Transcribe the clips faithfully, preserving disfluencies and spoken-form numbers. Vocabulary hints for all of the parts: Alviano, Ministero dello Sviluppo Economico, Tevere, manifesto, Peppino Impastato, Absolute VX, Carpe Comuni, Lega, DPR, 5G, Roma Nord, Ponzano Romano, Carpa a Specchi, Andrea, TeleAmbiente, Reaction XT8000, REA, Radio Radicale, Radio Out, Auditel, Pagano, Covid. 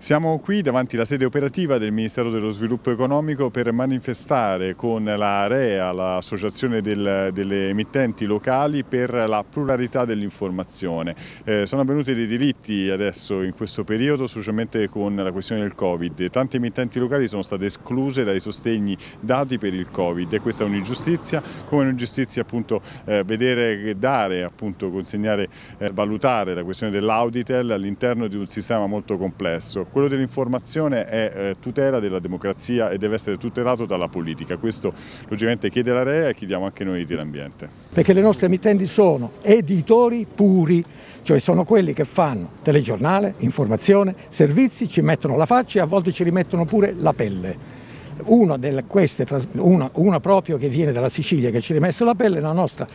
Siamo qui davanti alla sede operativa del Ministero dello Sviluppo Economico per manifestare con la REA, l'associazione delle emittenti locali, per la pluralità dell'informazione. Eh, sono avvenuti dei diritti adesso in questo periodo, specialmente con la questione del Covid. Tante emittenti locali sono state escluse dai sostegni dati per il Covid e questa è un'ingiustizia, come un'ingiustizia appunto eh, vedere dare, appunto consegnare, eh, valutare la questione dell'Auditel all'interno di un sistema molto complesso. Quello dell'informazione è tutela della democrazia e deve essere tutelato dalla politica. Questo logicamente chiede la REA e chiediamo anche noi di L'Ambiente. Perché le nostre emittenti sono editori puri, cioè sono quelli che fanno telegiornale, informazione, servizi, ci mettono la faccia e a volte ci rimettono pure la pelle. Una, delle, queste, una, una proprio che viene dalla Sicilia, che ci rimessa la pelle, la nostra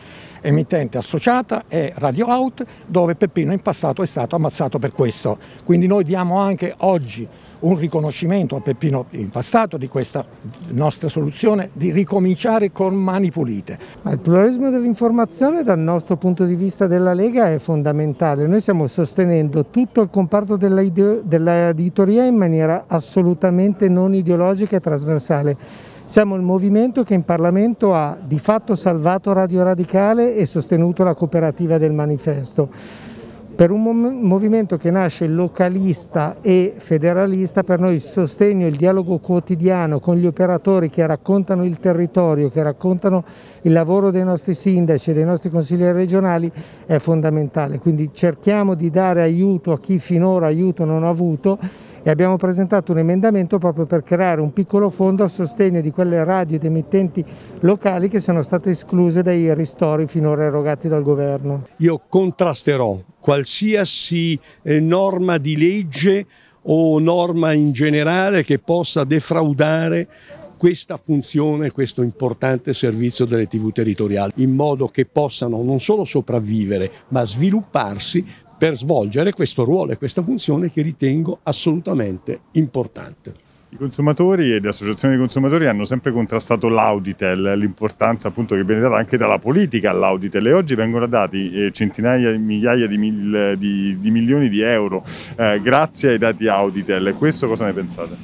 emittente associata è Radio Out, dove Peppino Impastato è stato ammazzato per questo. Quindi noi diamo anche oggi un riconoscimento a Peppino Impastato di questa nostra soluzione di ricominciare con mani pulite. Ma il pluralismo dell'informazione dal nostro punto di vista della Lega è fondamentale. Noi stiamo sostenendo tutto il comparto dell'editoria in maniera assolutamente non ideologica e trasversale. Siamo il movimento che in Parlamento ha di fatto salvato Radio Radicale e sostenuto la cooperativa del manifesto. Per un movimento che nasce localista e federalista, per noi il sostegno e il dialogo quotidiano con gli operatori che raccontano il territorio, che raccontano il lavoro dei nostri sindaci e dei nostri consiglieri regionali è fondamentale. Quindi cerchiamo di dare aiuto a chi finora aiuto non ha avuto e abbiamo presentato un emendamento proprio per creare un piccolo fondo a sostegno di quelle radio ed emittenti locali che sono state escluse dai ristori finora erogati dal governo. Io contrasterò qualsiasi norma di legge o norma in generale che possa defraudare questa funzione, questo importante servizio delle tivù territoriali, in modo che possano non solo sopravvivere ma svilupparsi per svolgere questo ruolo e questa funzione che ritengo assolutamente importante. I consumatori e le associazioni di consumatori hanno sempre contrastato l'Auditel, l'importanza appunto che viene data anche dalla politica all'Auditel, e oggi vengono dati centinaia e migliaia di, mil, di, di milioni di euro eh, grazie ai dati Auditel. Questo cosa ne pensate?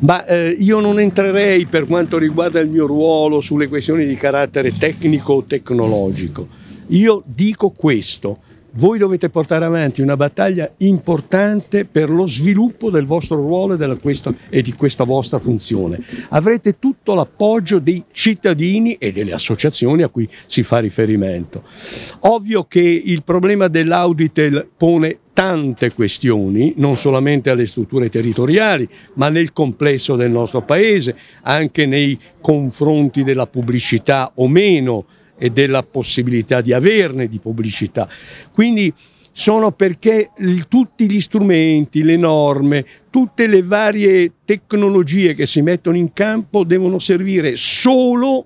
Ma eh, io non entrerei, per quanto riguarda il mio ruolo, sulle questioni di carattere tecnico o tecnologico. Io dico questo: voi dovete portare avanti una battaglia importante per lo sviluppo del vostro ruolo e, della questa, e di questa vostra funzione. Avrete tutto l'appoggio dei cittadini e delle associazioni a cui si fa riferimento. Ovvio che il problema dell'Auditel pone tante questioni, non solamente alle strutture territoriali, ma nel complesso del nostro Paese, anche nei confronti della pubblicità o meno e della possibilità di averne di pubblicità. Quindi sono perché il, tutti gli strumenti, le norme, tutte le varie tecnologie che si mettono in campo devono servire solo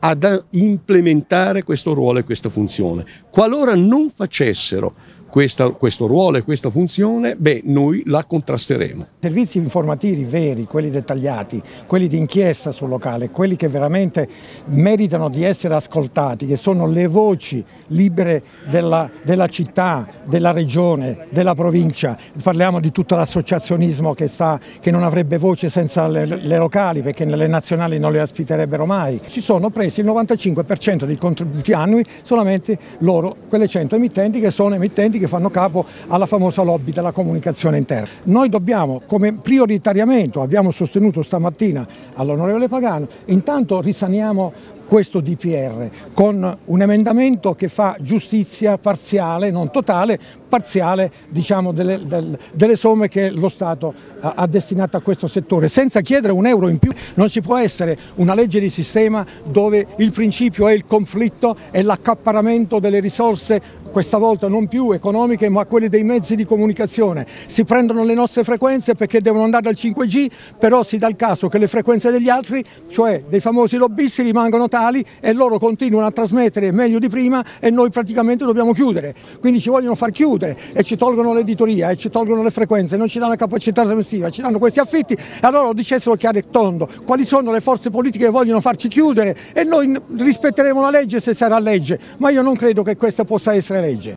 ad implementare questo ruolo e questa funzione. Qualora non facessero Questa, questo ruolo e questa funzione, beh, noi la contrasteremo. Servizi informativi veri, quelli dettagliati, quelli di inchiesta sul locale, quelli che veramente meritano di essere ascoltati, che sono le voci libere della, della città, della regione, della provincia. Parliamo di tutto l'associazionismo che, che non avrebbe voce senza le, le locali, perché nelle nazionali non le ospiterebbero mai. Si sono presi il novantacinque per cento dei contributi annui solamente loro, quelle cento emittenti che sono emittenti che fanno capo alla famosa lobby della comunicazione interna. Noi dobbiamo, come prioritariamente abbiamo sostenuto stamattina all'onorevole Pagano, intanto risaniamo questo D P R con un emendamento che fa giustizia parziale, non totale, parziale diciamo, delle, del, delle somme che lo Stato ha, ha destinato a questo settore, senza chiedere un euro in più. Non ci può essere una legge di sistema dove il principio è il conflitto e l'accaparramento delle risorse, questa volta non più economiche ma quelle dei mezzi di comunicazione. Si prendono le nostre frequenze perché devono andare al cinque G, però si dà il caso che le frequenze degli altri, cioè dei famosi lobbisti, rimangono tali e loro continuano a trasmettere meglio di prima e noi praticamente dobbiamo chiudere. Quindi ci vogliono far chiudere e ci tolgono l'editoria e ci tolgono le frequenze, non ci danno la capacità trasmissiva, ci danno questi affitti. E allora dicessero chiaro e tondo quali sono le forze politiche che vogliono farci chiudere e noi rispetteremo la legge se sarà legge, ma io non credo che questa possa essere legge.